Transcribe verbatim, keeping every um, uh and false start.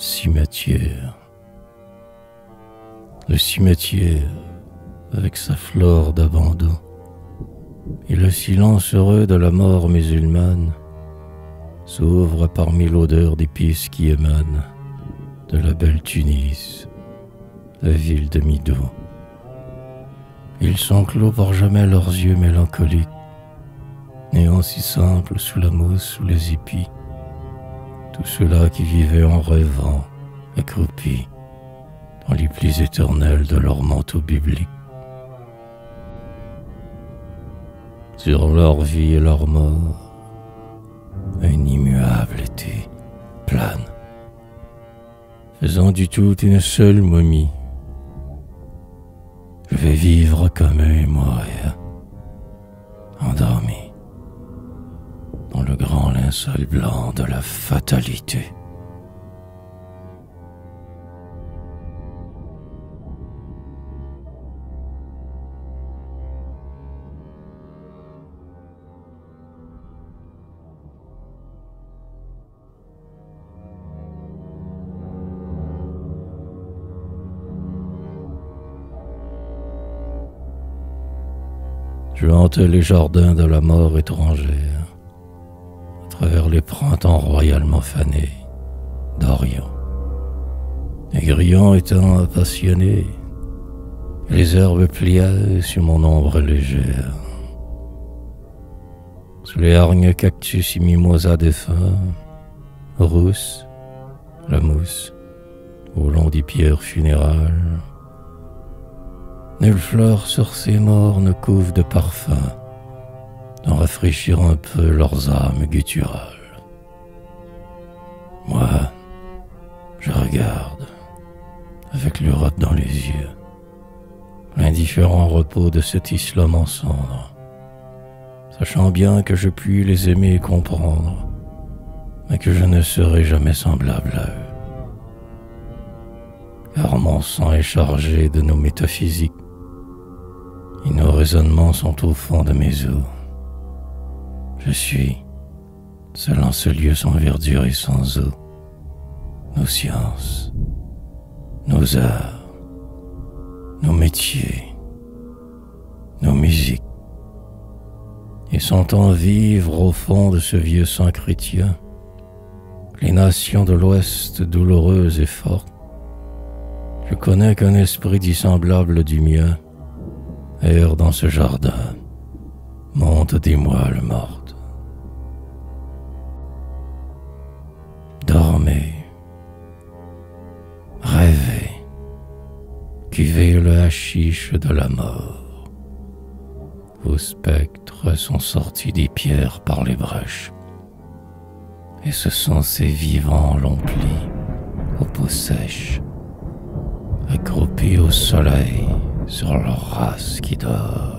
Cimetière. Le cimetière, avec sa flore d'abandon, et le silence heureux de la mort musulmane, s'ouvre parmi l'odeur d'épices qui émane de la belle Tunis, la ville de Mido. Ils sont clos par jamais leurs yeux mélancoliques, néant si simple sous la mousse, sous les épis, tous ceux-là qui vivaient en rêvant, accroupis, dans les plis éternels de leur manteau biblique. Sur leur vie et leur mort, un immuable été plane, faisant du tout une seule momie. Je vais vivre comme eux et mourir, endormi, dans le grand linceul blanc de la fatalité. Je hantais les jardins de la mort étrangère, à travers les printemps royalement fanés d'Orient. Les grillons étant passionnés, les herbes pliaient sur mon ombre légère. Sous les hargnes cactus et mimosas défunts, rousse, la mousse, au long des pierres funérales, nulle fleur sur ces morts ne couvre de parfum, d'en rafraîchir un peu leurs âmes gutturales. Moi, je regarde, avec l'Europe dans les yeux, l'indifférent repos de cet islam en cendres, sachant bien que je puis les aimer et comprendre, mais que je ne serai jamais semblable à eux. Car mon sang est chargé de nos métaphysiques, et nos raisonnements sont au fond de mes os. Je suis, selon ce lieu sans verdure et sans eau, nos sciences, nos arts, nos métiers, nos musiques, et sentant vivre au fond de ce vieux sang chrétien, les nations de l'Ouest douloureuses et fortes, je connais qu'un esprit dissemblable du mien erre dans ce jardin, monte des moelles mortes. Dormez, rêvez, cuvez le hashish de la mort. Vos spectres sont sortis des pierres par les brèches, et ce sont ces vivants l'emplis aux peaux sèches, accroupis au soleil sur leur race qui dort.